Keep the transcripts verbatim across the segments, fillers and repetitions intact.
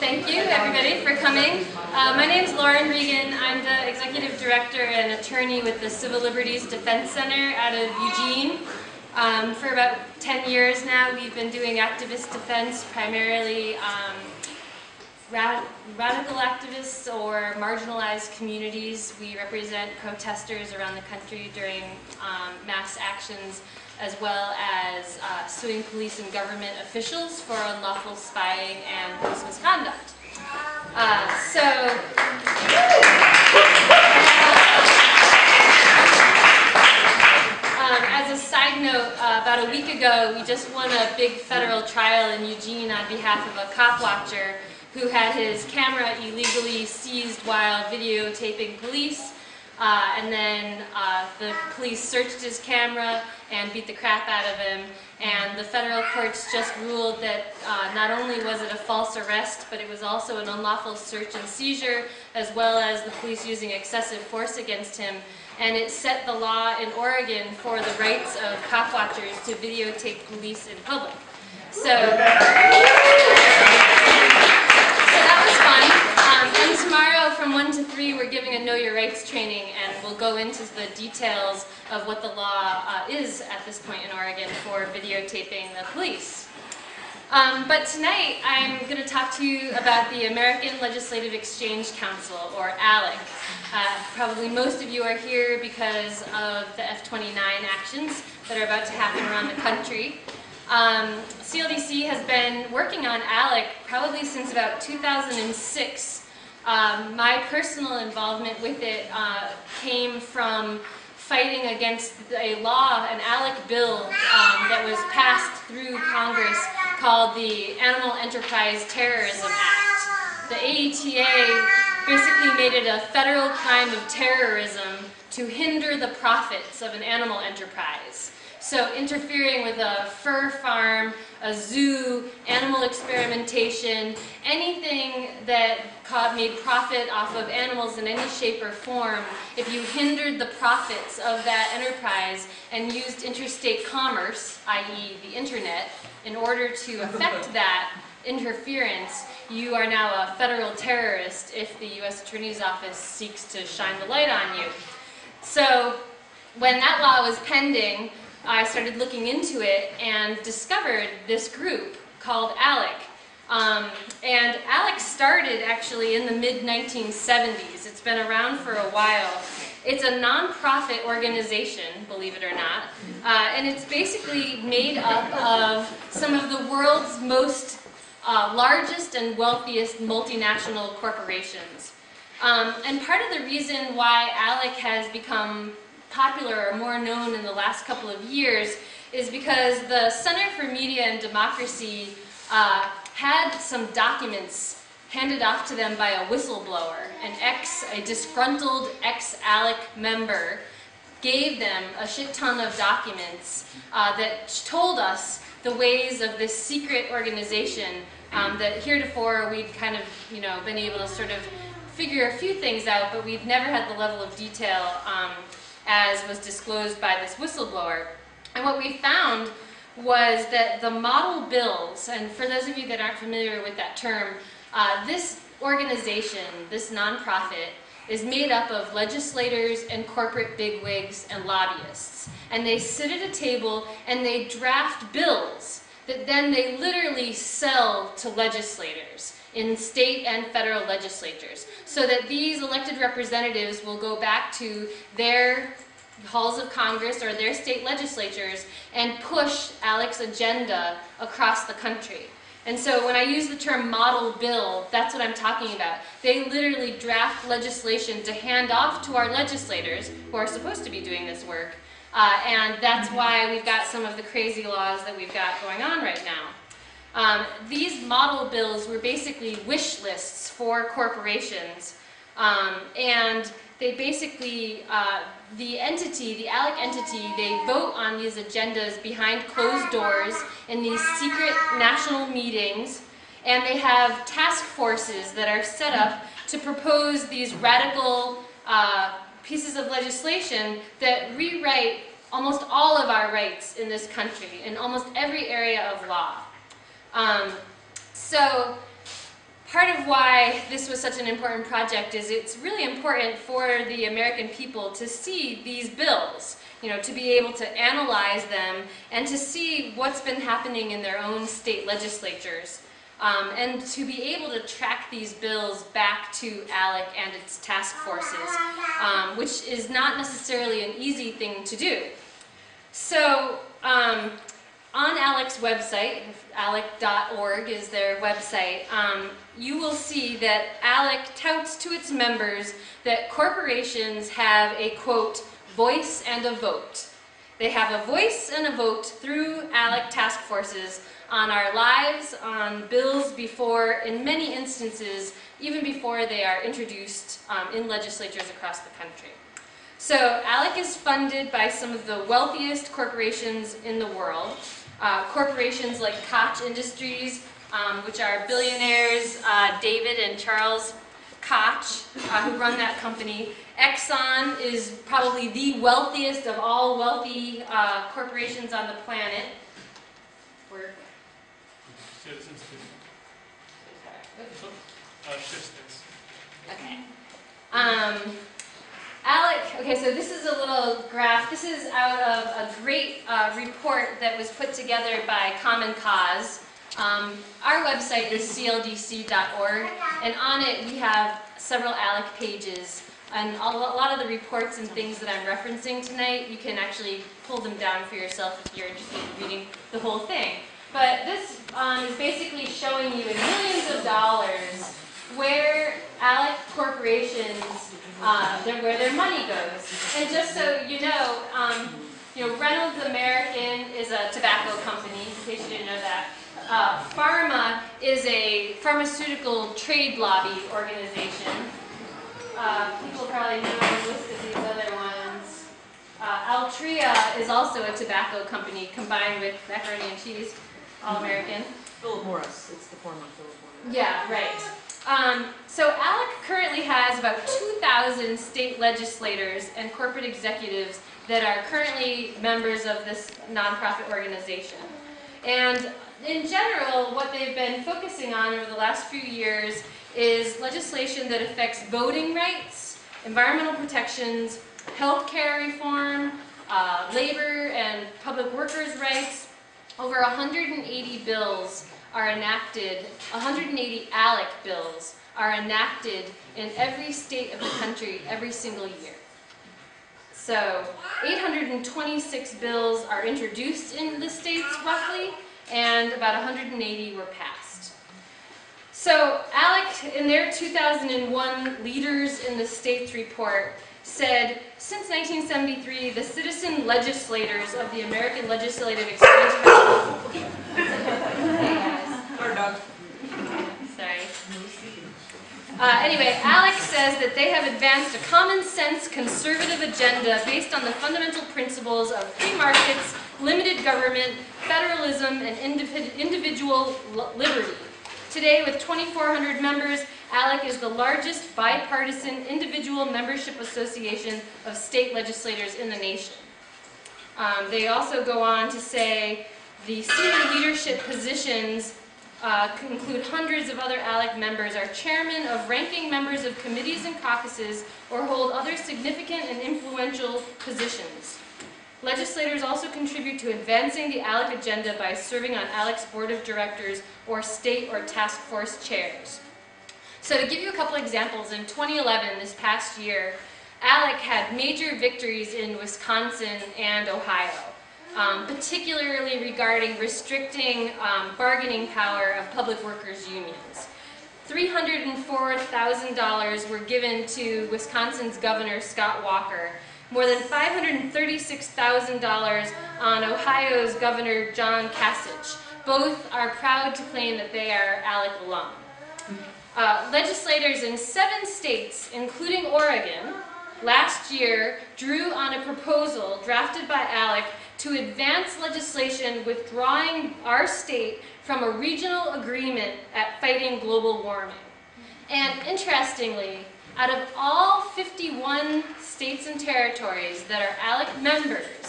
Thank you, everybody, for coming. Uh, my name is Lauren Regan. I'm the Executive Director and Attorney with the Civil Liberties Defense Center out of Eugene. Um, for about ten years now, we've been doing activist defense, primarily um, rad radical activists or marginalized communities. We represent protesters around the country during um, mass actions, as well as uh, suing police and government officials for unlawful spying and police misconduct. Uh, so, um, as a side note, uh, about a week ago, we just won a big federal trial in Eugene on behalf of a cop watcher who had his camera illegally seized while videotaping police. Uh, and then uh, the police searched his camera and beat the crap out of him. And the federal courts just ruled that uh, not only was it a false arrest, but it was also an unlawful search and seizure, as well as the police using excessive force against him. And it set the law in Oregon for the rights of cop watchers to videotape police in public. So, so that was fun. And tomorrow from one to three we're giving a Know Your Rights training, and we'll go into the details of what the law uh, is at this point in Oregon for videotaping the police. Um, but tonight I'm going to talk to you about the American Legislative Exchange Council, or ALEC. Uh, probably most of you are here because of the F twenty-nine actions that are about to happen around the country. Um, C L D C has been working on ALEC probably since about two thousand six. Um, my personal involvement with it uh, came from fighting against a law, an ALEC bill um, that was passed through Congress called the Animal Enterprise Terrorism Act. The A E T A basically made it a federal crime of terrorism to hinder the profits of an animal enterprise. So interfering with a fur farm, a zoo, animal experimentation, anything that caught, made profit off of animals in any shape or form, if you hindered the profits of that enterprise and used interstate commerce, that is the internet, in order to affect that interference, you are now a federal terrorist if the U S Attorney's Office seeks to shine the light on you. So when that law was pending, I started looking into it and discovered this group called ALEC. Um, and ALEC started actually in the mid nineteen seventies. It's been around for a while. It's a nonprofit organization, believe it or not, uh, and it's basically made up of some of the world's most uh, largest and wealthiest multinational corporations. Um, and part of the reason why ALEC has become popular or more known in the last couple of years is because the Center for Media and Democracy uh, had some documents handed off to them by a whistleblower. An ex, a disgruntled ex-ALEC member gave them a shit ton of documents uh, that told us the ways of this secret organization um, that heretofore we'd kind of, you know, been able to sort of figure a few things out, but we've never had the level of detail um, as was disclosed by this whistleblower. And what we found was that the model bills, and for those of you that aren't familiar with that term, uh, this organization, this nonprofit, is made up of legislators and corporate bigwigs and lobbyists. And they sit at a table and they draft bills that then they literally sell to legislators in state and federal legislatures, so that these elected representatives will go back to their halls of Congress or their state legislatures and push ALEC's agenda across the country. And so when I use the term model bill, that's what I'm talking about. They literally draft legislation to hand off to our legislators, who are supposed to be doing this work, uh, and that's why we've got some of the crazy laws that we've got going on right now. Um, these model bills were basically wish lists for corporations, um, and they basically, uh, the entity, the ALEC entity, they vote on these agendas behind closed doors in these secret national meetings, and they have task forces that are set up to propose these radical uh, pieces of legislation that rewrite almost all of our rights in this country, in almost every area of law. Um, so part of why this was such an important project is it's really important for the American people to see these bills, you know, to be able to analyze them and to see what's been happening in their own state legislatures, um, and to be able to track these bills back to ALEC and its task forces, um, which is not necessarily an easy thing to do. So um, on ALEC's website, A L E C dot org is their website, um, you will see that ALEC touts to its members that corporations have a, quote, voice and a vote. They have a voice and a vote through ALEC task forces on our lives, on bills before, in many instances, even before they are introduced um, in legislatures across the country. So ALEC is funded by some of the wealthiest corporations in the world. Uh, corporations like Koch Industries, um, which are billionaires uh, David and Charles Koch, uh, who run that company. Exxon is probably the wealthiest of all wealthy uh, corporations on the planet. We're... Okay. Um, ALEC, okay, so this is a little graph. This is out of a great uh, report that was put together by Common Cause. Um, our website is C L D C dot org, and on it we have several ALEC pages, and a lot of the reports and things that I'm referencing tonight, you can actually pull them down for yourself if you're interested in reading the whole thing. But this um, is basically showing you in millions of dollars where ALEC corporations, uh, where their money goes. And just so you know, um, you know, Reynolds American is a tobacco company, in case you didn't know that. Uh, Pharma is a pharmaceutical trade lobby organization. Uh, people probably know the list of these other ones. Uh, Altria is also a tobacco company combined with macaroni and cheese, all American. Philip Morris, it's the former Philip Morris. Yeah, right. Um, so ALEC currently has about two thousand state legislators and corporate executives that are currently members of this nonprofit organization. And in general, what they've been focusing on over the last few years is legislation that affects voting rights, environmental protections, health care reform, uh, labor and public workers' rights. Over one hundred eighty bills are enacted, one hundred eighty ALEC bills are enacted in every state of the country every single year. So eight hundred twenty-six bills are introduced in the states roughly, and about one hundred eighty were passed. So ALEC, in their two thousand one Leaders in the States report, said, since nineteen seventy-three, the citizen legislators of the American Legislative Exchange Council... Hey guys. Sorry. Uh, anyway, ALEC says that they have advanced a common-sense conservative agenda based on the fundamental principles of free markets, limited government, federalism, and indiv individual liberty. Today, with twenty-four hundred members, ALEC is the largest bipartisan individual membership association of state legislators in the nation. Um, they also go on to say the senior leadership positions Uh, include hundreds of other ALEC members, are chairmen of ranking members of committees and caucuses, or hold other significant and influential positions. Legislators also contribute to advancing the ALEC agenda by serving on ALEC's board of directors or state or task force chairs. So to give you a couple examples, in twenty eleven, this past year, ALEC had major victories in Wisconsin and Ohio. Um, particularly regarding restricting um, bargaining power of public workers' unions. three hundred four thousand dollars were given to Wisconsin's Governor Scott Walker, more than five hundred thirty-six thousand dollars on Ohio's Governor John Kasich. Both are proud to claim that they are ALEC alum. Uh, legislators in seven states, including Oregon, last year drew on a proposal drafted by ALEC to advance legislation withdrawing our state from a regional agreement at fighting global warming. And interestingly, out of all fifty-one states and territories that are ALEC members,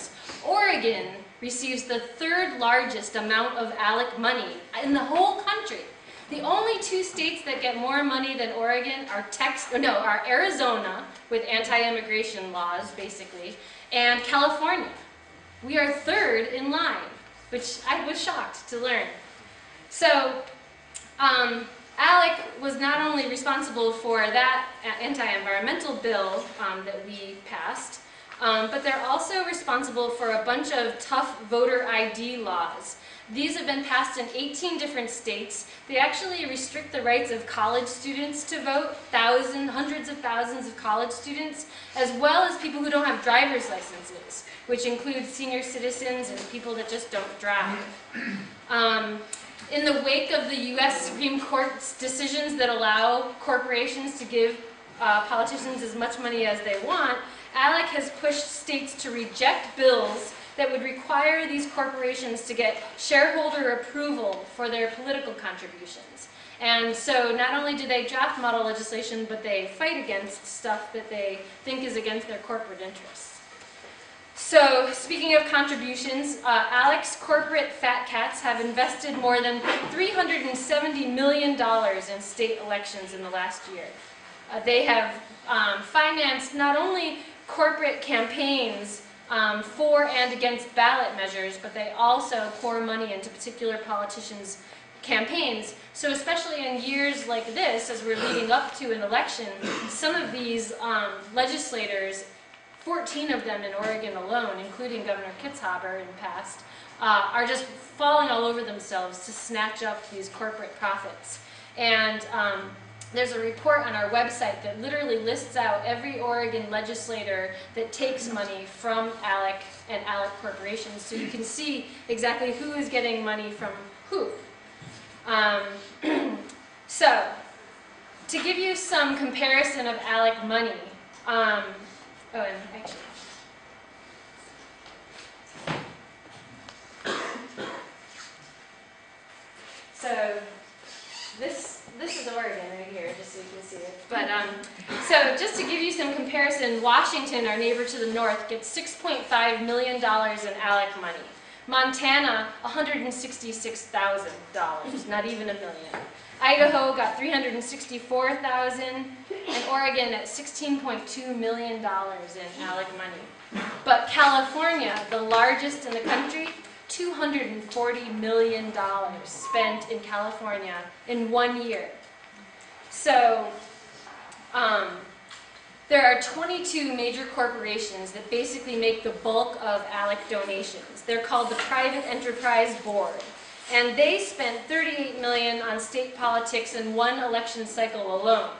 Oregon receives the third largest amount of ALEC money in the whole country. The only two states that get more money than Oregon are Texas, no, are Arizona, with anti-immigration laws, basically, and California. We are third in line, which I was shocked to learn. So, um, ALEC was not only responsible for that anti-environmental bill um, that we passed, um, but they're also responsible for a bunch of tough voter I D laws. These have been passed in eighteen different states. They actually restrict the rights of college students to vote, thousands, hundreds of thousands of college students, as well as people who don't have driver's licenses, which includes senior citizens and people that just don't drive. Um, in the wake of the U S Supreme Court's decisions that allow corporations to give uh, politicians as much money as they want, ALEC has pushed states to reject bills that would require these corporations to get shareholder approval for their political contributions. And so not only do they draft model legislation, but they fight against stuff that they think is against their corporate interests. So speaking of contributions, uh, ALEC's corporate fat cats have invested more than three hundred seventy million dollars in state elections in the last year. Uh, they have um, financed not only corporate campaigns Um, for and against ballot measures, but they also pour money into particular politicians' campaigns. So especially in years like this, as we're leading up to an election, some of these um, legislators, fourteen of them in Oregon alone, including Governor Kitzhaber in the past, uh, are just falling all over themselves to snatch up these corporate profits. And um, there's a report on our website that literally lists out every Oregon legislator that takes money from ALEC and ALEC corporations, so you can see exactly who is getting money from who. Um, so, to give you some comparison of ALEC money, um, oh, and actually, so this. This is Oregon right here, just so you can see it. But um, so just to give you some comparison, Washington, our neighbor to the north, gets six point five million dollars in ALEC money. Montana, one hundred sixty-six thousand dollars, not even a million. Idaho got three hundred sixty-four thousand dollars, and Oregon at sixteen point two million dollars in ALEC money. But California, the largest in the country, two hundred forty million dollars spent in California in one year. So um, there are twenty-two major corporations that basically make the bulk of ALEC donations. They're called the Private Enterprise Board. And they spent thirty-eight million dollars on state politics in one election cycle alone.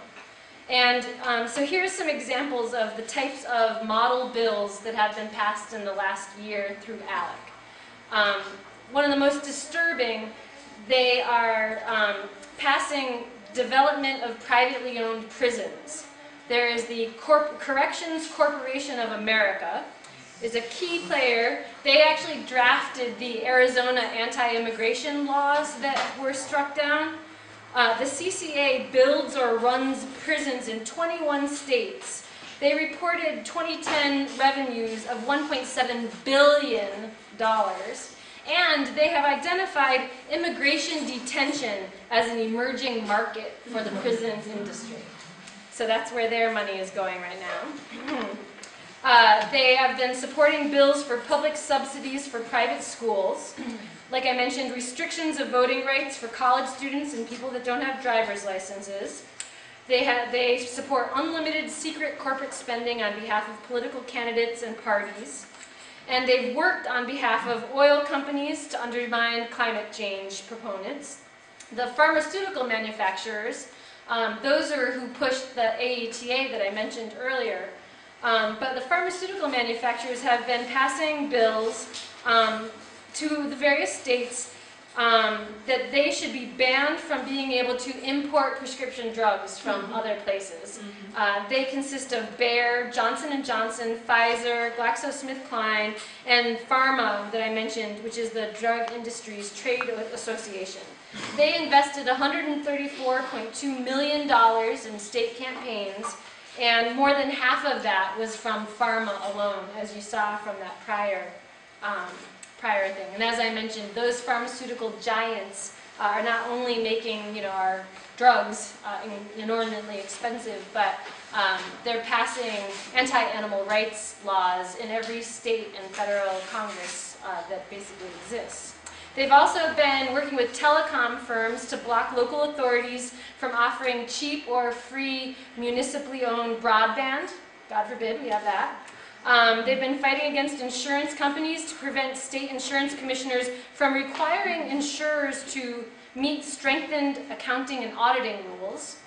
And um, so here's some examples of the types of model bills that have been passed in the last year through ALEC. Um, one of the most disturbing, they are um, passing development of privately owned prisons. There is the Corp- Corrections Corporation of America, is a key player. They actually drafted the Arizona anti-immigration laws that were struck down. Uh, the C C A builds or runs prisons in twenty-one states. They reported twenty ten revenues of one point seven billion dollars. And they have identified immigration detention as an emerging market for the prisons industry. So that's where their money is going right now. uh, they have been supporting bills for public subsidies for private schools. Like I mentioned, restrictions of voting rights for college students and people that don't have driver's licenses. They, have, they support unlimited secret corporate spending on behalf of political candidates and parties. And they've worked on behalf of oil companies to undermine climate change proponents. The pharmaceutical manufacturers, um, those are who pushed the A E T A that I mentioned earlier. Um, but the pharmaceutical manufacturers have been passing bills um, to the various states um, that they should be banned from being able to import prescription drugs from mm-hmm. other places. Mm-hmm. uh, they consist of Bayer, Johnson and Johnson, Pfizer, GlaxoSmithKline, and Pharma that I mentioned, which is the Drug Industries Trade Association. They invested one hundred thirty-four point two million dollars in state campaigns, and more than half of that was from Pharma alone, as you saw from that prior um, prior thing. And as I mentioned, those pharmaceutical giants uh, are not only making, you know, our drugs uh, inordinately expensive, but um, they're passing anti-animal rights laws in every state and federal Congress uh, that basically exists. They've also been working with telecom firms to block local authorities from offering cheap or free municipally owned broadband. God forbid we have that. Um, they've been fighting against insurance companies to prevent state insurance commissioners from requiring insurers to meet strengthened accounting and auditing rules.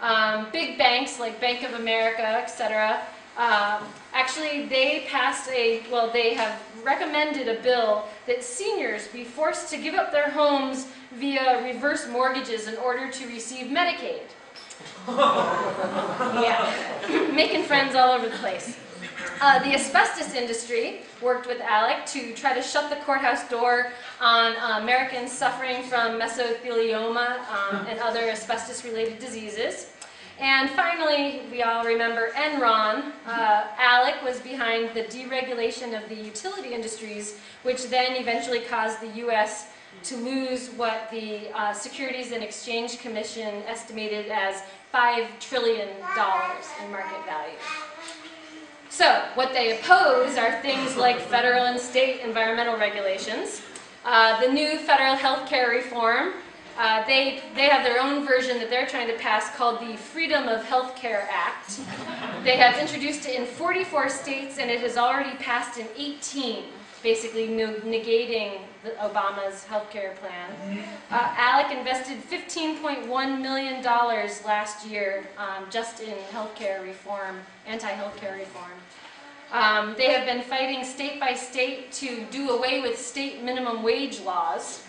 Um, big banks like Bank of America, et cetera. Um, actually, they passed a, well, they have recommended a bill that seniors be forced to give up their homes via reverse mortgages in order to receive Medicaid. Yeah, making friends all over the place. Uh, the asbestos industry worked with ALEC to try to shut the courthouse door on uh, Americans suffering from mesothelioma um, and other asbestos-related diseases. And finally, we all remember Enron. Uh, ALEC was behind the deregulation of the utility industries, which then eventually caused the U S to lose what the uh, Securities and Exchange Commission estimated as five trillion dollars in market value. So, what they oppose are things like federal and state environmental regulations, uh, the new federal health care reform. Uh, they, they have their own version that they're trying to pass called the Freedom of Health Care Act. They have introduced it in forty-four states, and it has already passed in eighteen, basically negating the Obama's health care plan. Uh, ALEC invested fifteen point one million dollars last year um, just in health care reform, anti-health care reform. Um, they have been fighting state by state to do away with state minimum wage laws.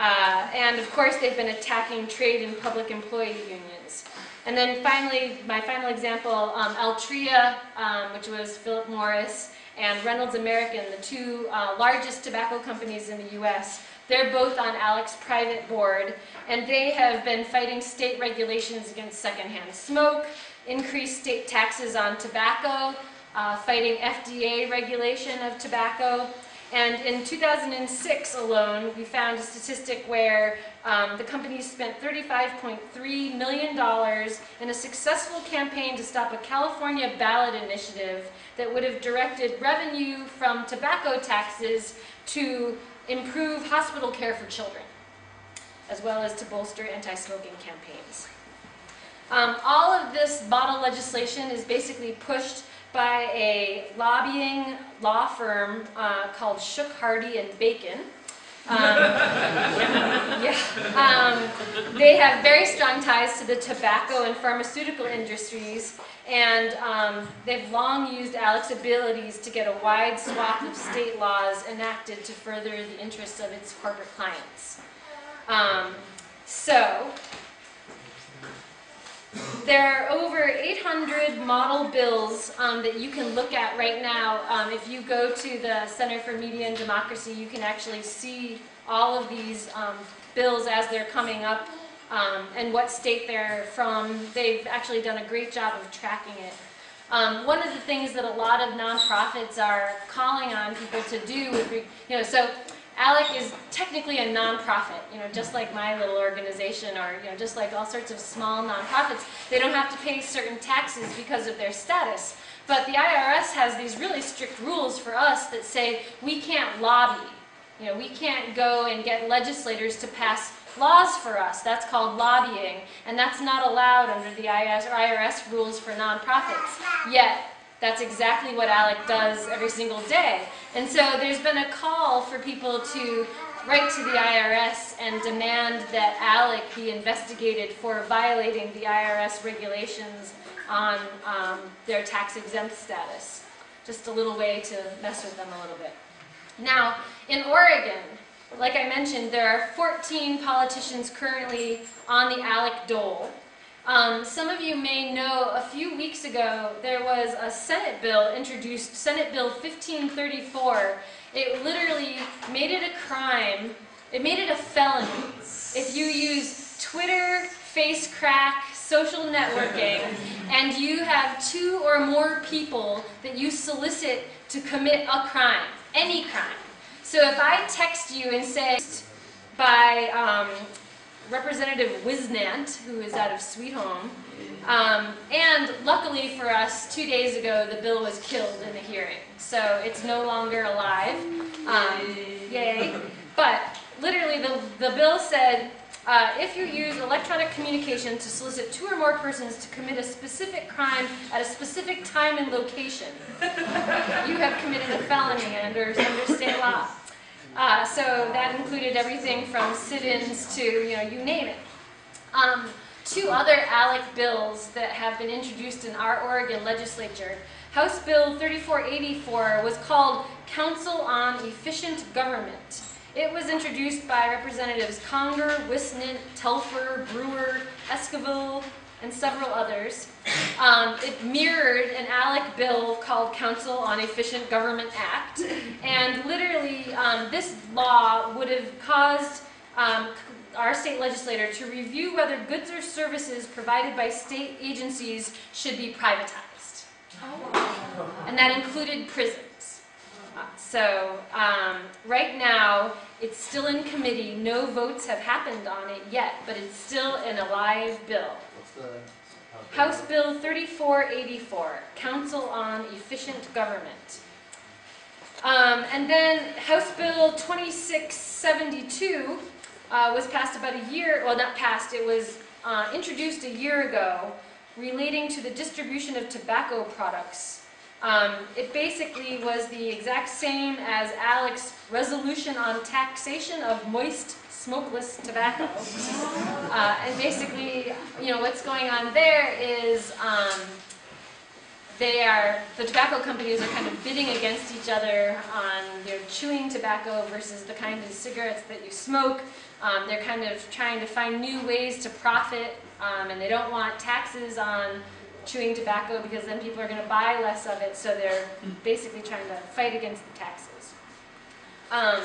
Uh, and of course, they've been attacking trade and public employee unions. And then finally, my final example, um, Altria, um, which was Philip Morris, and Reynolds American, the two uh, largest tobacco companies in the U S. They're both on ALEC's private board, and they have been fighting state regulations against secondhand smoke, increased state taxes on tobacco, uh, fighting F D A regulation of tobacco. And in two thousand six alone, we found a statistic where um, the company spent thirty-five point three million dollars in a successful campaign to stop a California ballot initiative that would have directed revenue from tobacco taxes to improve hospital care for children, as well as to bolster anti-smoking campaigns. Um, all of this model legislation is basically pushed by a lobbying law firm uh, called Shook, Hardy and Bacon. Um, yeah, yeah. Um, they have very strong ties to the tobacco and pharmaceutical industries, and um, they've long used ALEC's abilities to get a wide swath of state laws enacted to further the interests of its corporate clients. Um, so, there are over eight hundred model bills um, that you can look at right now. Um, if you go to the Center for Media and Democracy, you can actually see all of these um, bills as they're coming up um, and what state they're from. They've actually done a great job of tracking it. Um, one of the things that a lot of nonprofits are calling on people to do, with, you know, so ALEC is technically a nonprofit, you know, just like my little organization, or you know, just like all sorts of small nonprofits. They don't have to pay certain taxes because of their status. But the I R S has these really strict rules for us that say we can't lobby. You know, we can't go and get legislators to pass laws for us. That's called lobbying, and that's not allowed under the I R S rules for nonprofits. Yet, that's exactly what ALEC does every single day. And so there's been a call for people to write to the I R S and demand that ALEC be investigated for violating the I R S regulations on um, their tax-exempt status. Just a little way to mess with them a little bit. Now, in Oregon, like I mentioned, there are fourteen politicians currently on the ALEC dole. Um, some of you may know, a few weeks ago, there was a Senate bill introduced, Senate Bill fifteen thirty-four. It literally made it a crime, it made it a felony if you use Twitter, face crack, social networking, and you have two or more people that you solicit to commit a crime, any crime. So if I text you and say, by um, Representative Wisnant, who is out of Sweet Home, um, and luckily for us, two days ago, the bill was killed in the hearing. So it's no longer alive. Um, yay. But literally, the, the bill said, Uh, if you use electronic communication to solicit two or more persons to commit a specific crime at a specific time and location, you have committed a felony under, under state law. Uh, so that included everything from sit-ins to, you know, you name it. Um, two other A L E C bills that have been introduced in our Oregon legislature. House Bill thirty-four eighty-four was called Council on Efficient Government. It was introduced by Representatives Conger, Wisnant, Telfer, Brewer, Esquivel, and several others. Um, it mirrored an A L E C bill called Council on Efficient Government Act. And literally, um, this law would have caused um, our state legislator to review whether goods or services provided by state agencies should be privatized. Oh. And that included prisons. So um, right now, it's still in committee. No votes have happened on it yet, but it's still an alive bill. What's the House Bill thirty-four eighty-four, Council on Efficient Government. Um, and then House Bill twenty-six seventy-two uh, was passed about a year, well not passed, it was uh, introduced a year ago relating to the distribution of tobacco products. Um, it basically was the exact same as A L E C's resolution on taxation of moist, smokeless tobacco. Uh, and basically, you know, what's going on there is um, they are, the tobacco companies are kind of bidding against each other on their chewing tobacco versus the kind of cigarettes that you smoke. Um, they're kind of trying to find new ways to profit, um, and they don't want taxes on chewing tobacco because then people are going to buy less of it, so they're basically trying to fight against the taxes. Um,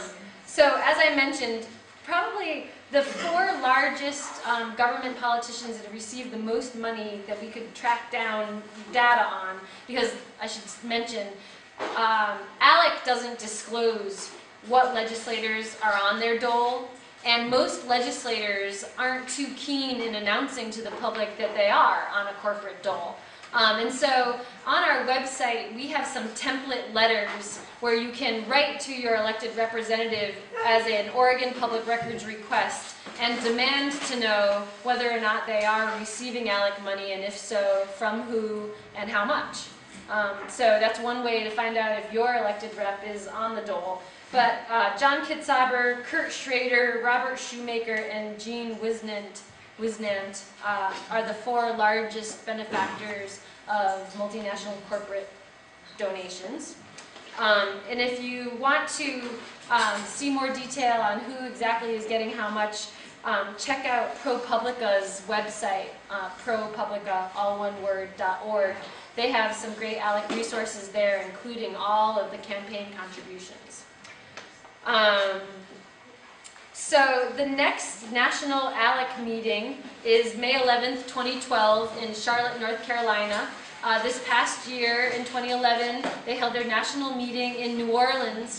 so as I mentioned, probably the four largest um, government politicians that have received the most money that we could track down data on, because I should mention, um, A L E C doesn't disclose what legislators are on their dole, and most legislators aren't too keen in announcing to the public that they are on a corporate dole. Um, and so on our website, we have some template letters where you can write to your elected representative as an Oregon Public Records request and demand to know whether or not they are receiving A L E C money, and if so, from who and how much. Um, so that's one way to find out if your elected rep is on the dole. But uh, John Kitzhaber, Kurt Schrader, Robert Shoemaker, and Gene Wisnant, Wisnant uh, are the four largest benefactors of multinational corporate donations. Um, and if you want to um, see more detail on who exactly is getting how much, um, check out ProPublica's website, uh, ProPublica, all one word, .org. They have some great A L E C resources there, including all of the campaign contributions. Um, so the next national A L E C meeting is May eleventh, twenty twelve in Charlotte, North Carolina. Uh, this past year, in twenty eleven, they held their national meeting in New Orleans,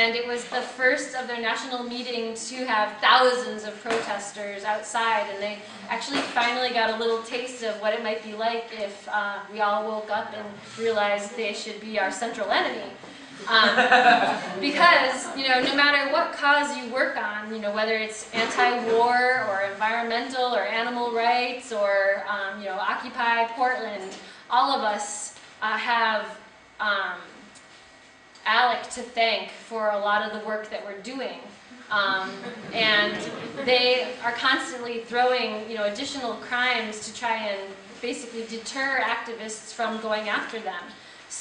and it was the first of their national meeting to have thousands of protesters outside, and they actually finally got a little taste of what it might be like if uh, we all woke up and realized they should be our central enemy. Um, because, you know, no matter what cause you work on, you know, whether it's anti-war or environmental or animal rights or, um, you know, Occupy Portland, all of us uh, have um, A L E C to thank for a lot of the work that we're doing. Um, and they are constantly throwing, you know, additional crimes to try and basically deter activists from going after them.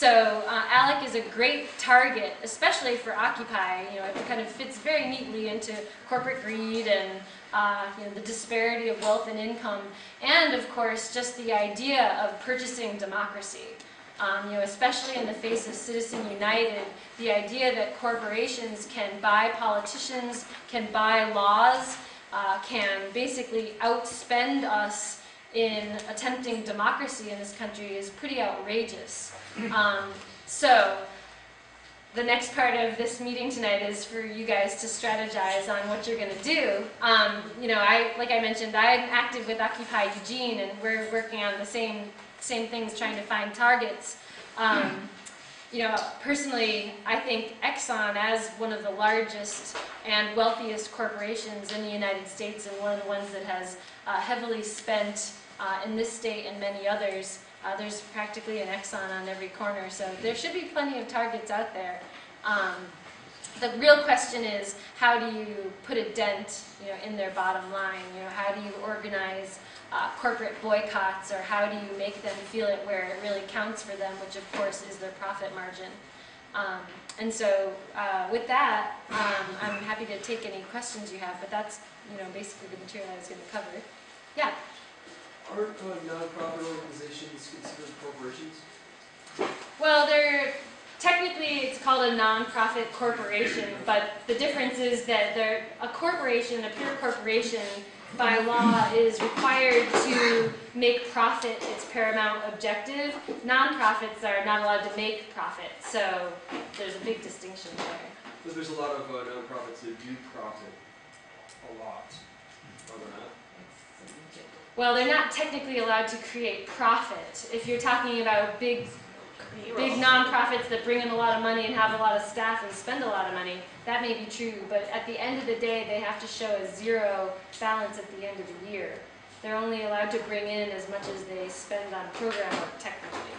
So uh, A L E C is a great target, especially for Occupy. You know, it kind of fits very neatly into corporate greed and uh, you know, the disparity of wealth and income, and of course just the idea of purchasing democracy. Um, you know, especially in the face of Citizen United, the idea that corporations can buy politicians, can buy laws, uh, can basically outspend us. in attempting democracy in this country is pretty outrageous. Um, so the next part of this meeting tonight is for you guys to strategize on what you're going to do. Um, you know, I, like I mentioned, I'm active with Occupy Eugene, and we're working on the same same things, trying to find targets. Um, you know, personally, I think Exxon, as one of the largest and wealthiest corporations in the United States, and one of the ones that has uh, heavily spent uh, in this state and many others. Uh, there's practically an Exxon on every corner, so there should be plenty of targets out there. Um, the real question is, how do you put a dent, you know, in their bottom line? You know, how do you organize uh, corporate boycotts, or how do you make them feel it where it really counts for them, which of course is their profit margin? Um, and so, uh, with that, um, I'm happy to take any questions you have. But that's, you know, basically the material I was going to cover. Yeah. Are uh, non-profit organizations considered corporations? Well, they're technically, it's called a non-profit corporation, but the difference is that they're a corporation, a pure corporation, by law is required to make profit its paramount objective. Non-profits are not allowed to make profit, so there's a big distinction there. But there's a lot of uh, non-profits that do profit a lot, are there not? Well, they're not technically allowed to create profit. If you're talking about big, big nonprofits that bring in a lot of money and have a lot of staff and spend a lot of money, that may be true. But at the end of the day, they have to show a zero balance at the end of the year. They're only allowed to bring in as much as they spend on program work, technically.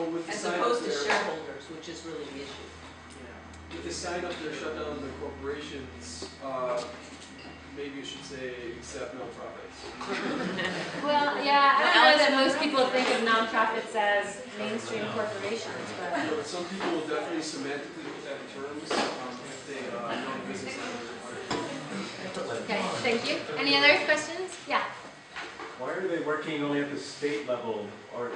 Well, with the as opposed to shareholders, which is really the issue. Yeah. With the sign up there, shut down the corporations. Uh, Maybe you should say, except nonprofits. Well, yeah, I don't know that most people think of nonprofits as mainstream corporations, but you know, some people will definitely semantically put that in terms um, if they uh, know the business. Okay, thank you. Any other questions? Yeah. Why are they working only at the state level, or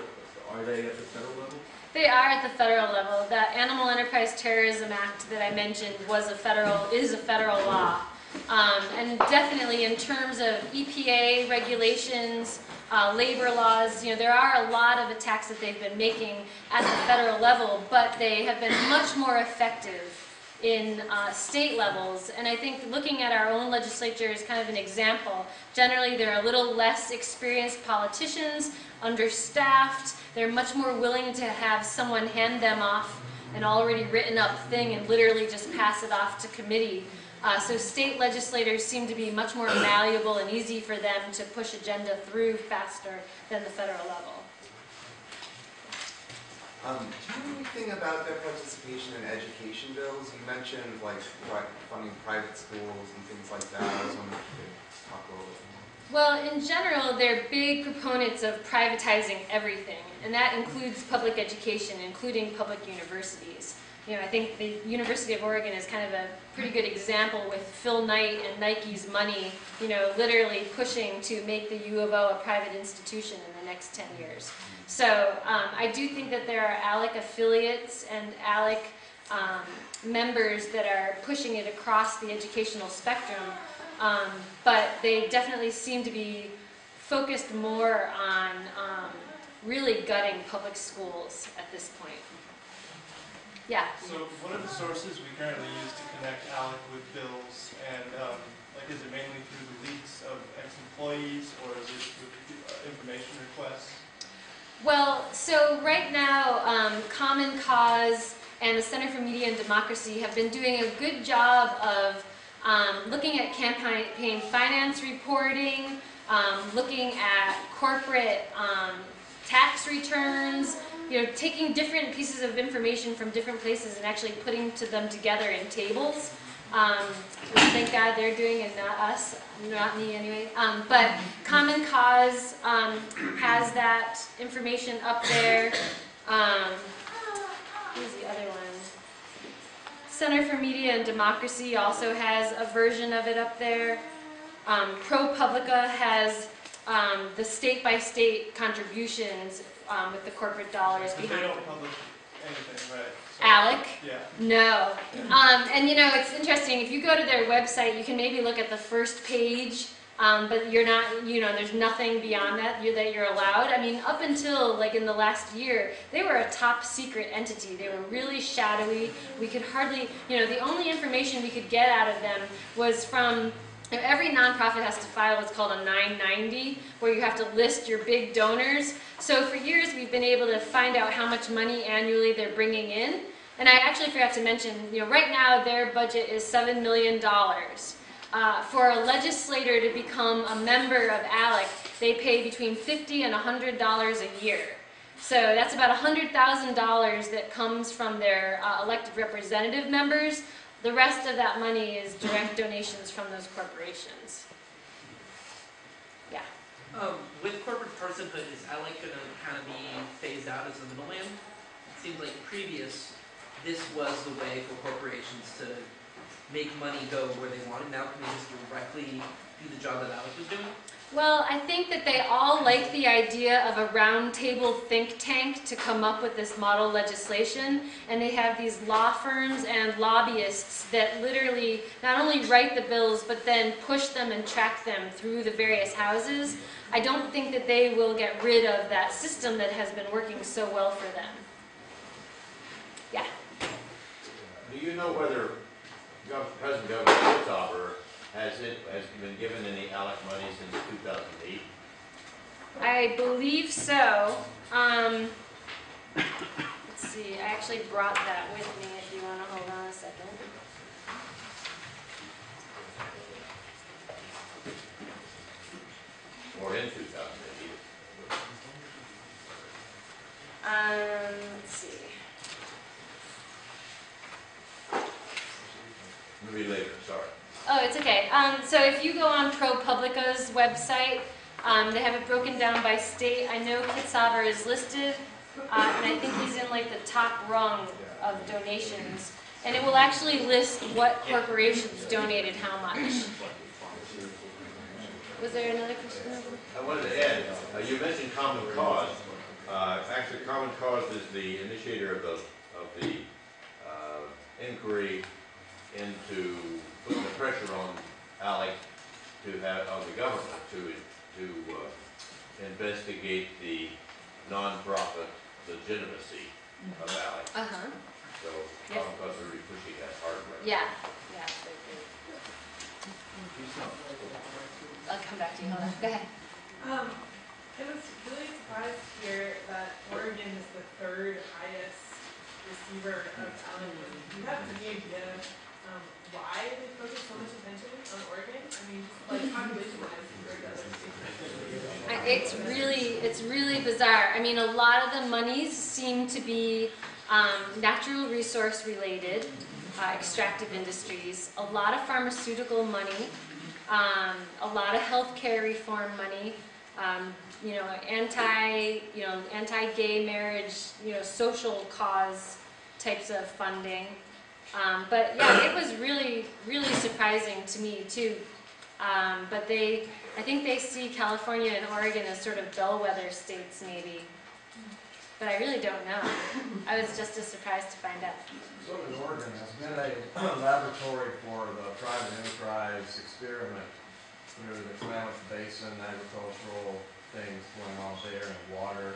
are they at the federal level? They are at the federal level. The Animal Enterprise Terrorism Act that I mentioned was a federal is a federal law. Um, and definitely in terms of E P A regulations, uh, labor laws, you know, there are a lot of attacks that they've been making at the federal level, but they have been much more effective in uh, state levels. And I think looking at our own legislature is kind of an example. Generally, they're a little less experienced politicians, understaffed. They're much more willing to have someone hand them off an already written up thing and literally just pass it off to committee. Uh, so state legislators seem to be much more malleable and easy for them to push agenda through faster than the federal level. Um, do you know anything about their participation in education bills? You mentioned like what, funding private schools and things like that. I was wondering if you could talk a little bit more. Well, in general, they're big proponents of privatizing everything, and that includes public education, including public universities. You know, I think the University of Oregon is kind of a pretty good example with Phil Knight and Nike's money, you know, literally pushing to make the U of O a private institution in the next ten years. So um, I do think that there are ALEC affiliates and ALEC um, members that are pushing it across the educational spectrum, um, but they definitely seem to be focused more on um, really gutting public schools at this point. Yeah. So what are the sources we currently use to connect ALEC with bills? And um, like, is it mainly through the leaks of ex-employees, or is it through information requests? Well, so right now, um, Common Cause and the Center for Media and Democracy have been doing a good job of um, looking at campaign finance reporting, um, looking at corporate um, tax returns. You know, taking different pieces of information from different places and actually putting to them together in tables. Um, thank God they're doing it, not us, not me anyway. Um, but Common Cause um, has that information up there. Um, who's the other one? Center for Media and Democracy also has a version of it up there. Um, ProPublica has um, the state-by-state contributions. Um, with the corporate dollars behind them. They don't publish anything, right? So, ALEC? Yeah. No. Yeah. Um, and you know, it's interesting, if you go to their website, you can maybe look at the first page. Um, but you're not, you know, there's nothing beyond that you're, that you're allowed. I mean, up until like in the last year, they were a top secret entity. They were really shadowy. We could hardly, you know, the only information we could get out of them was from, you know, every nonprofit has to file what's called a nine ninety, where you have to list your big donors. So for years, we've been able to find out how much money annually they're bringing in. And I actually forgot to mention, you know, right now their budget is seven million dollars. Uh, for a legislator to become a member of ALEC, they pay between fifty and one hundred dollars a year. So that's about one hundred thousand dollars that comes from their uh, elected representative members. The rest of that money is direct donations from those corporations. Yeah. Um, with corporate personhood, is ALEC going to kind of be phased out as the middleman? It seems like previous, this was the way for corporations to make money go where they want it. Now can they just directly do the job that ALEC was doing? Well, I think that they all like the idea of a roundtable think tank to come up with this model legislation, and they have these law firms and lobbyists that literally not only write the bills, but then push them and track them through the various houses. I don't think that they will get rid of that system that has been working so well for them. Yeah? Do you know whether President Governor Kitzhaber has it has been given any ALEC money since two thousand eight? I believe so. Um, let's see. I actually brought that with me. If you want to hold on a second. Or in two thousand eight. Um, let's see. Maybe later, sorry. Oh, it's okay. Um, so if you go on ProPublica's website, um, they have it broken down by state. I know Kitzhaber is listed, uh, and I think he's in like the top rung of donations. And it will actually list what corporations donated how much. Was there another question? I wanted to add, uh, you mentioned Common Cause. Uh, actually, Common Cause is the initiator of the, of the uh, inquiry into putting the pressure on ALEC to have on the government to to uh, investigate the nonprofit legitimacy of ALEC. Uh huh. So Common Cause really pushing that hard right yeah. now. Yeah. Yeah. I'll come back to you. Hold on. Go ahead. Um, I was really surprised to hear that Oregon is the third highest receiver of ALEC. You have to be the Um, why they focus so much attention on Oregon? I mean, like population-wise, it's really, it's really bizarre. I mean, a lot of the monies seem to be um, natural resource-related, uh, extractive industries, a lot of pharmaceutical money, um, a lot of healthcare reform money, um, you know, anti, you know, anti-gay marriage, you know, social cause types of funding. Um, but yeah, it was really, really surprising to me too. Um, but they, I think they see California and Oregon as sort of bellwether states maybe. But I really don't know. I was just as surprised to find out. So does Oregon. Has been a laboratory for the private enterprise experiment through the Klamath Basin, agricultural things going on there, and water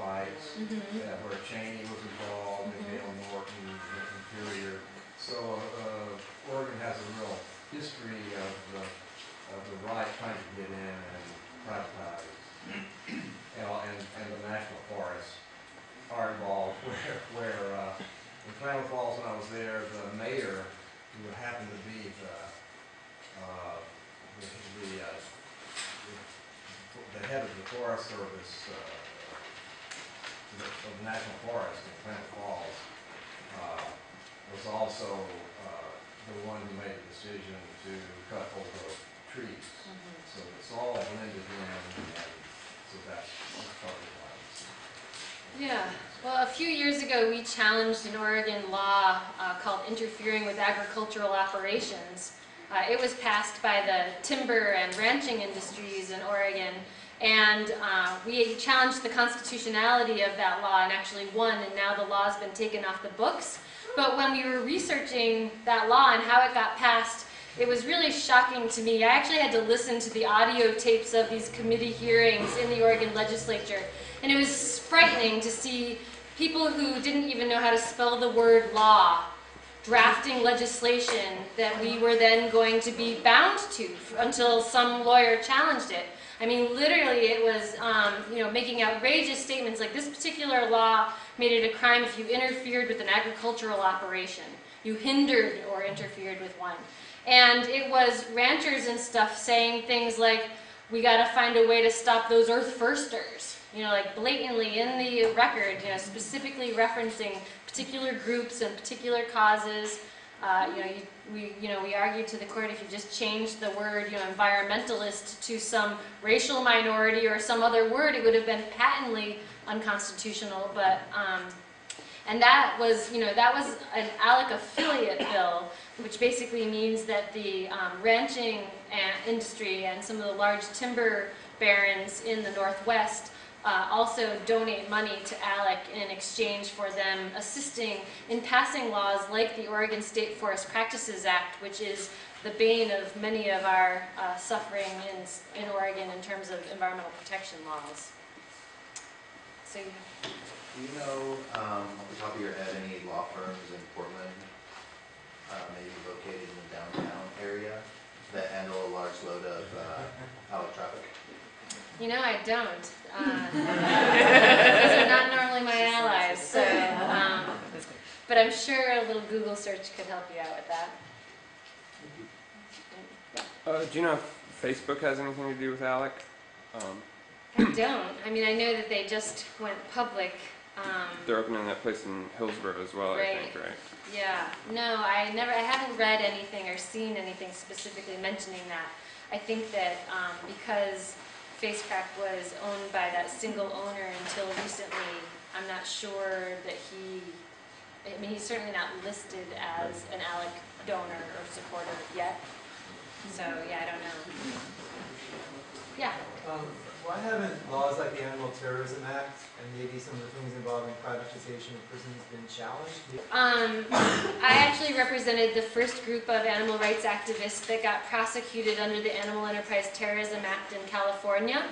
fights, mm-hmm. yeah, where Cheney was involved, mm-hmm. and Dale Norton, and Interior. So uh, Oregon has a real history of the, of the right trying to get in and privatize. and, and, and the national forests are involved where, where uh, in Plano Falls when I was there, the mayor, who happened to be the, uh, the, the, uh, the, the head of the Forest Service uh, of the National Forest in Plano Falls, uh, was also uh, the one who made the decision to cut over trees. Mm-hmm. So it's all blended in, and so that's probably why. Yeah. Well, a few years ago, we challenged an Oregon law uh, called Interfering with Agricultural Operations. Uh, it was passed by the timber and ranching industries in Oregon. And uh, we challenged the constitutionality of that law and actually won, and now the law has been taken off the books. But when we were researching that law and how it got passed, It was really shocking to me. I actually had to listen to the audio tapes of these committee hearings in the Oregon legislature, and it was frightening to see people who didn't even know how to spell the word law drafting legislation that we were then going to be bound to until some lawyer challenged it. I mean, literally, it was um, you know, making outrageous statements like this particular law made it a crime if you interfered with an agricultural operation. You hindered or interfered with one. And it was ranchers and stuff saying things like, we got to find a way to stop those earth-firsters, you know, like blatantly in the record, you know, specifically referencing particular groups and particular causes. Uh, you know, you, we, you know, we argued to the court, if you just changed the word, you know, environmentalist to some racial minority or some other word, it would have been patently unconstitutional. But, um, and that was, you know, that was an ALEC affiliate bill, which basically means that the um, ranching industry and some of the large timber barons in the Northwest Uh, also donate money to ALEC in exchange for them assisting in passing laws like the Oregon State Forest Practices Act, which is the bane of many of our uh, suffering in, in Oregon in terms of environmental protection laws. So, do you know, um, off the top of your head, any law firms in Portland, uh, maybe located in the downtown area, that handle a large load of uh, ALEC traffic? You know, I don't. Uh, those are not normally my allies, so, um, but I'm sure a little Google search could help you out with that. Uh, do you know if Facebook has anything to do with ALEC? Um, I don't. I mean, I know that they just went public. Um, They're opening that place in Hillsborough as well, right. I think, right? Yeah. No, I never. I haven't read anything or seen anything specifically mentioning that. I think that um, because Spacecraft was owned by that single owner until recently, I'm not sure that he, I mean, he's certainly not listed as an ALEC donor or supporter yet. So, yeah, I don't know. Yeah? Um, why haven't laws like the Animal Terrorism Act and maybe some of the things involving privatization of prisons been challenged? Um, I actually represented the first group of animal rights activists that got prosecuted under the Animal Enterprise Terrorism Act in California.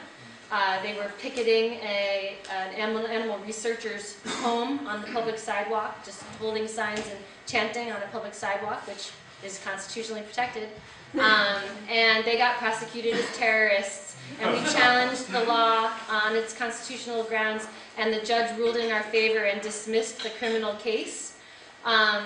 Uh, they were picketing a, an animal, animal researcher's home on the public sidewalk, just holding signs and chanting on a public sidewalk, which is constitutionally protected. Um, and they got prosecuted as terrorists, and we challenged the law on its constitutional grounds, and the judge ruled in our favor and dismissed the criminal case. Um,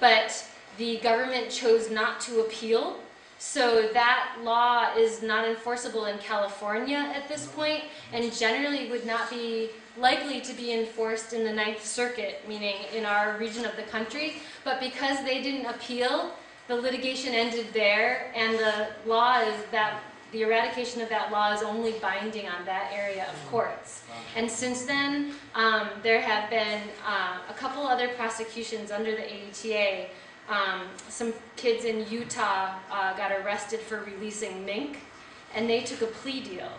but the government chose not to appeal, so that law is not enforceable in California at this point, and generally would not be likely to be enforced in the Ninth Circuit, meaning in our region of the country. But because they didn't appeal, the litigation ended there, and the law is that the eradication of that law is only binding on that area of courts. And since then, um, there have been uh, a couple other prosecutions under the A E T A. Um, some kids in Utah uh, got arrested for releasing mink, and they took a plea deal.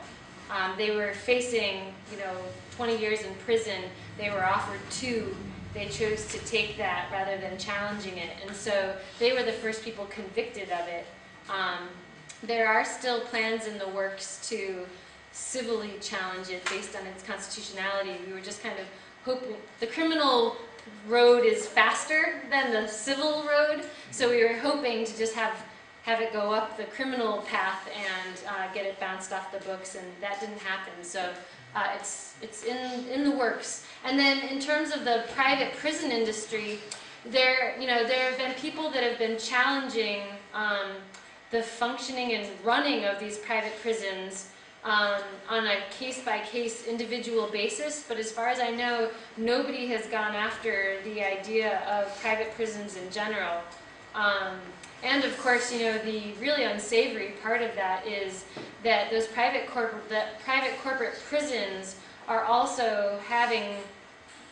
Um, they were facing, you know, twenty years in prison. They were offered two. They chose to take that rather than challenging it. And so they were the first people convicted of it. Um, there are still plans in the works to civilly challenge it based on its constitutionality. We were just kind of hoping the criminal road is faster than the civil road. So we were hoping to just have, have it go up the criminal path and uh, get it bounced off the books, and that didn't happen. So Uh, it's it's in in the works. And then in terms of the private prison industry, there you know there have been people that have been challenging um, the functioning and running of these private prisons um, on a case by case individual basis. But as far as I know, nobody has gone after the idea of private prisons in general. Um, And of course, you know, the really unsavory part of that is that those private corporate, that private corporate prisons are also having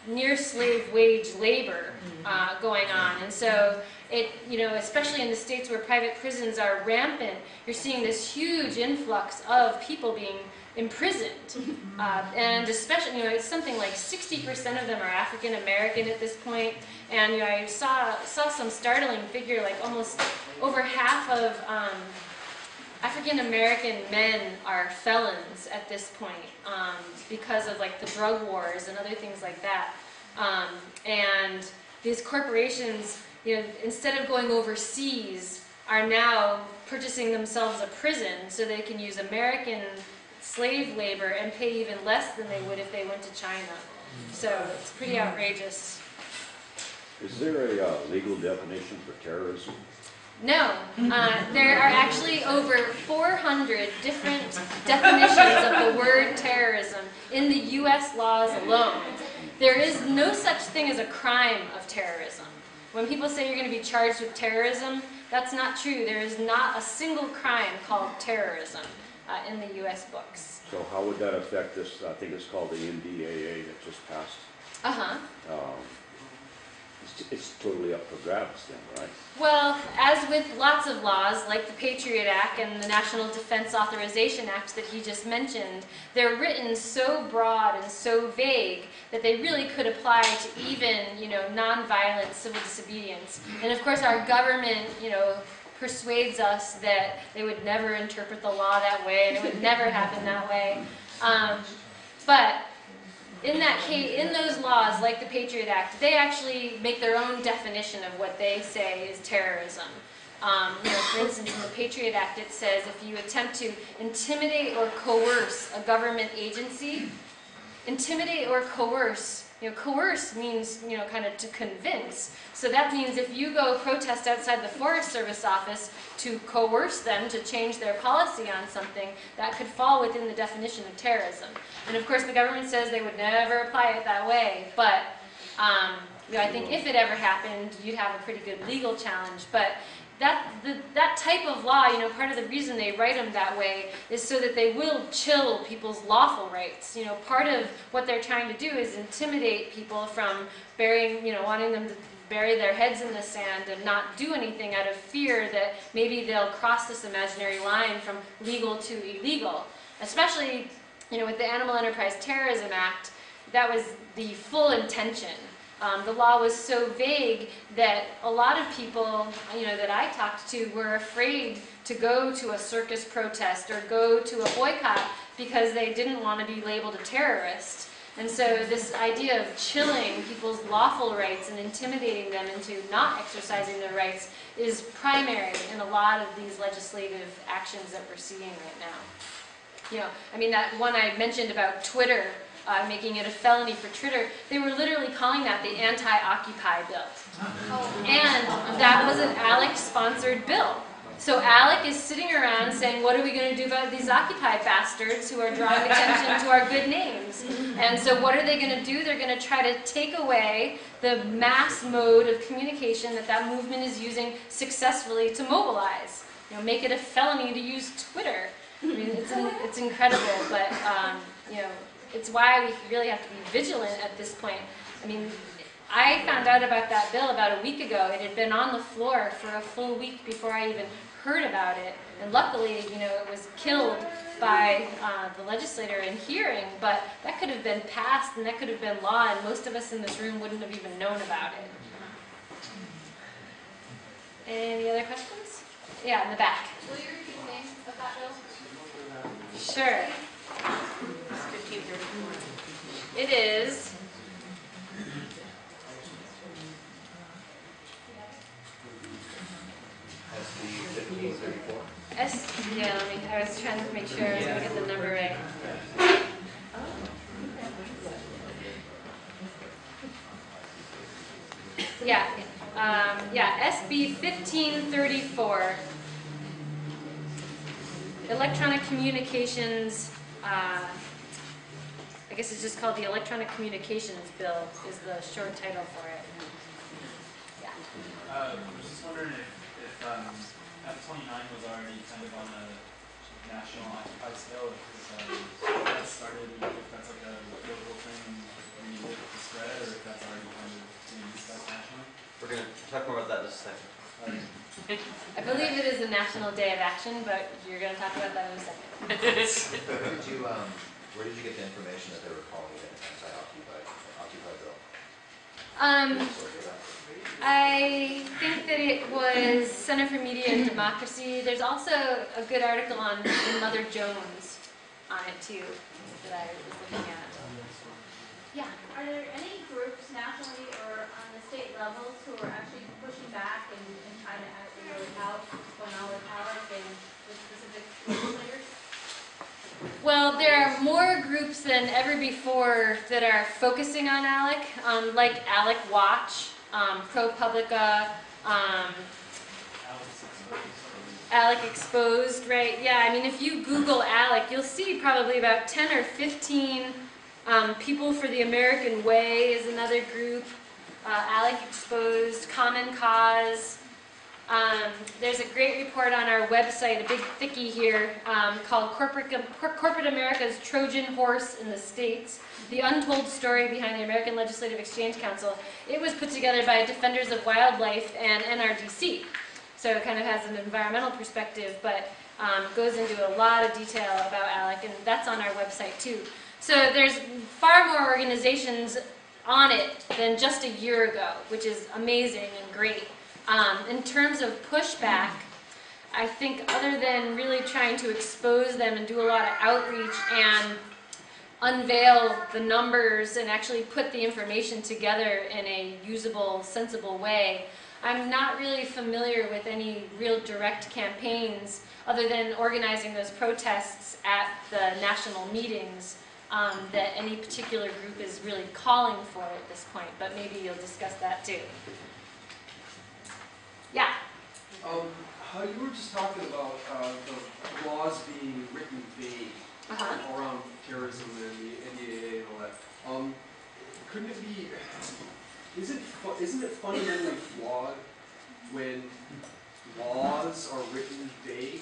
near slave wage labor uh, going on. And so it, you know, especially in the states where private prisons are rampant, you're seeing this huge influx of people being imprisoned. Uh, and especially, you know, it's something like sixty percent of them are African American at this point. And, you know, I saw, saw some startling figure, like almost over half of um, African American men are felons at this point um, because of like the drug wars and other things like that. Um, and these corporations, you know, instead of going overseas, are now purchasing themselves a prison so they can use American slave labor and pay even less than they would if they went to China. So it's pretty outrageous. Is there a uh, legal definition for terrorism? No. Uh, there are actually over four hundred different definitions of the word terrorism in the U S laws alone. There is no such thing as a crime of terrorism. When people say you're going to be charged with terrorism, that's not true. There is not a single crime called terrorism uh, in the U S books. So how would that affect this? I think it's called the N D A A that just passed. Uh-huh. Um, It's, it's totally up for grabs then, right? Well, as with lots of laws, like the Patriot Act and the National Defense Authorization Act that he just mentioned, they're written so broad and so vague that they really could apply to even, you know, nonviolent civil disobedience. And of course our government, you know, persuades us that they would never interpret the law that way and it would never happen that way. Um, but In that case, in those laws, like the Patriot Act, they actually make their own definition of what they say is terrorism. Um, you know, for instance, in the Patriot Act, it says if you attempt to intimidate or coerce a government agency, intimidate or coerce. You know, coerce means, you know, kind of to convince. So that means if you go protest outside the Forest Service office to coerce them to change their policy on something, that could fall within the definition of terrorism. And of course the government says they would never apply it that way, but um, you know, I think if it ever happened, you'd have a pretty good legal challenge. But that, the, that type of law, you know, part of the reason they write them that way is so that they will chill people's lawful rights. You know, part of what they're trying to do is intimidate people from burying, you know, wanting them to bury their heads in the sand and not do anything out of fear that maybe they'll cross this imaginary line from legal to illegal. Especially, you know, with the Animal Enterprise Terrorism Act, that was the full intention. Um, the law was so vague that a lot of people, you know, that I talked to were afraid to go to a circus protest or go to a boycott because they didn't want to be labeled a terrorist. And so this idea of chilling people's lawful rights and intimidating them into not exercising their rights is primary in a lot of these legislative actions that we're seeing right now. You know, I mean, that one I mentioned about Twitter, Uh, making it a felony for Twitter, they were literally calling that the anti-Occupy bill. Oh. And that was an ALEC-sponsored bill. So ALEC is sitting around saying, what are we going to do about these Occupy bastards who are drawing attention to our good names? And so what are they going to do? They're going to try to take away the mass mode of communication that that movement is using successfully to mobilize. You know, make it a felony to use Twitter. I mean, it's, in, it's incredible, but, um, you know, it's why we really have to be vigilant at this point. I mean, I found out about that bill about a week ago. It had been on the floor for a full week before I even heard about it. And luckily, you know, it was killed by uh, the legislator in hearing, but that could have been passed and that could have been law, and most of us in this room wouldn't have even known about it. Any other questions? Yeah, in the back. Will you repeat the name of that bill? Sure. It is S B fifteen thirty-four. S yeah, let me, I was trying to make sure I was going to get the number right. Oh, okay. Yeah, um, yeah, S B fifteen thirty-four, Electronic Communications. Uh, I guess it's just called the Electronic Communications Bill is the short title for it. Yeah. Uh, I was just wondering if, if um, F twenty-nine was already kind of on a National Enterprise Terrorism Act, that started, if that's like a global thing we need to spread, or if that's already kind of being discussed nationally? We're going to talk more about that in just a second. Right. I believe it is a National Day of Action, but you're going to talk about that in a second. Where did you, um, where did you get the information that they were calling it an anti-occupied occupied bill? Um, I think that it was Center for Media and Democracy. There's also a good article on Mother Jones on it too that I was looking at. Yeah. Are there any groups nationally or on the state levels who are actually pushing back and, and trying to act out what's going on with ALEC and with specific legislators? Well, there are more groups than ever before that are focusing on ALEC, um, like ALEC Watch, um, ProPublica, um, ALEC Exposed, right? Yeah, I mean, if you Google ALEC, you'll see probably about ten or fifteen um, People for the American Way is another group, uh, ALEC Exposed, Common Cause. Um, there's a great report on our website, a big thickie here, um, called Corporate, Corporate America's Trojan Horse in the States, The Untold Story Behind the American Legislative Exchange Council. It was put together by Defenders of Wildlife and N R D C, so it kind of has an environmental perspective, but um, goes into a lot of detail about ALEC, and that's on our website too. So there's far more organizations on it than just a year ago, which is amazing and great. Um, in terms of pushback, I think other than really trying to expose them and do a lot of outreach and unveil the numbers and actually put the information together in a usable, sensible way, I'm not really familiar with any real direct campaigns other than organizing those protests at the national meetings um, that any particular group is really calling for at this point, but maybe you'll discuss that too. Yeah. Um, how you were just talking about uh, the laws being written vague uh-huh. around terrorism and the N D A A and all that. Um, couldn't it be? Isn't isn't it fundamentally flawed when laws are written vague?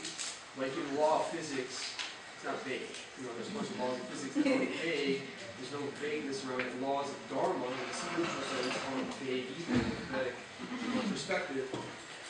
Like in law of physics, it's not vague. You know, there's a bunch of laws in physics that aren't vague. There's no vagueness around it. Laws of dharma and the spiritual things aren't vague either. But, perspective,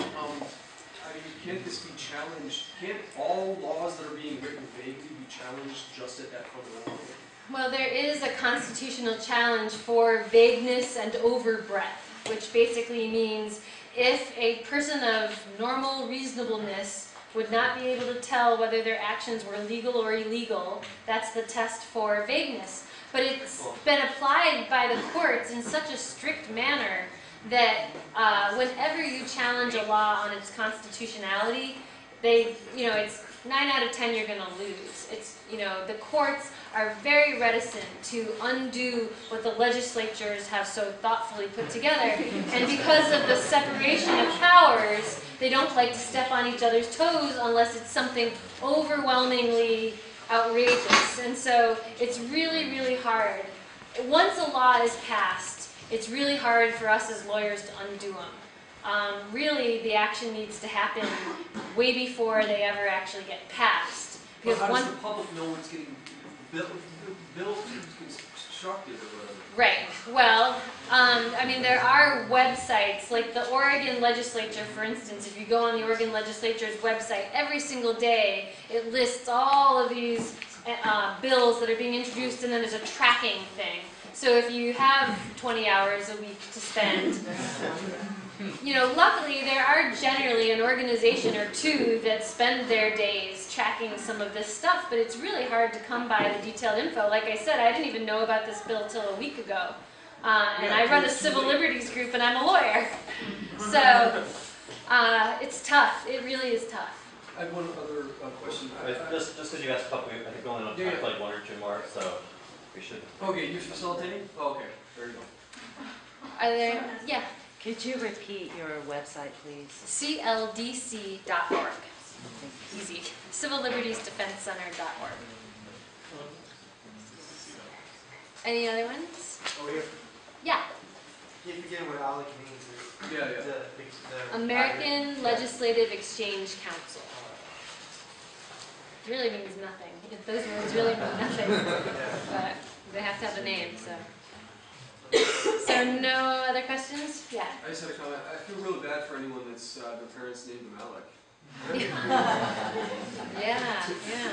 um, I mean, can't this be challenged? Can't all laws that are being written vaguely be challenged just at that fundamental level? Well, there is a constitutional challenge for vagueness and overbreadth, which basically means if a person of normal reasonableness would not be able to tell whether their actions were legal or illegal, that's the test for vagueness. But it's been applied by the courts in such a strict manner that uh, whenever you challenge a law on its constitutionality, they, you know, it's nine out of ten you're going to lose. It's, you know, the courts are very reticent to undo what the legislatures have so thoughtfully put together, and because of the separation of powers, they don't like to step on each other's toes unless it's something overwhelmingly outrageous. And so it's really, really hard. Once a law is passed, it's really hard for us as lawyers to undo them. Um, really, the action needs to happen way before they ever actually get passed. Because well, how one does the public know what's getting built, built constructed or whatever? Right. Well, um, I mean, there are websites, like the Oregon legislature, for instance. If you go on the Oregon legislature's website, every single day it lists all of these uh, bills that are being introduced, and then there's a tracking thing. So if you have twenty hours a week to spend, you know, luckily there are generally an organization or two that spend their days tracking some of this stuff, but it's really hard to come by the detailed info. Like I said, I didn't even know about this bill till a week ago. Uh, and I run a civil liberties group and I'm a lawyer. So uh, it's tough. It really is tough. I have one other uh, question. Wait, just just because you asked a couple, I think we only have time for like one or two more, so. We should. Okay, you're facilitating? Oh, okay, there you go. Are there, yeah. Could you repeat your website, please? C L D C dot org. Easy. Civil Liberties Defense Center dot org. Any other ones? Oh, yeah. Yeah. You forget what ALEC means. Yeah, yeah. The, the American Legislative Exchange Council. really means nothing. If those words really mean nothing, but they have to have a name. So. So no other questions? Yeah. I just had a comment. I feel really bad for anyone that's uh, their parents named them ALEC. yeah, yeah.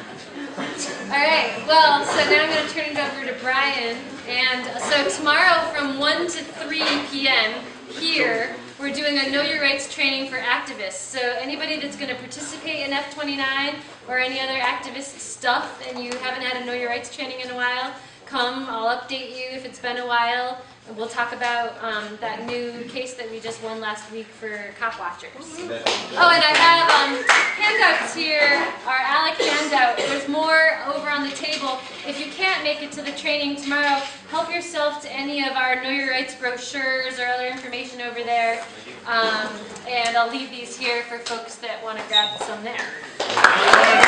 All right, well, so now I'm going to turn it over to Brian. And so tomorrow from one to three p m here, we're doing a Know Your Rights training for activists. So anybody that's going to participate in F twenty-nine or any other activist stuff and you haven't had a Know Your Rights training in a while, come, I'll update you if it's been a while. And we'll talk about um, that new case that we just won last week for cop watchers. Oh, and I have um, handouts here, our ALEC handout. There's more over on the table. If you can't make it to the training tomorrow, help yourself to any of our Know Your Rights brochures or other information over there. Um, and I'll leave these here for folks that want to grab some there.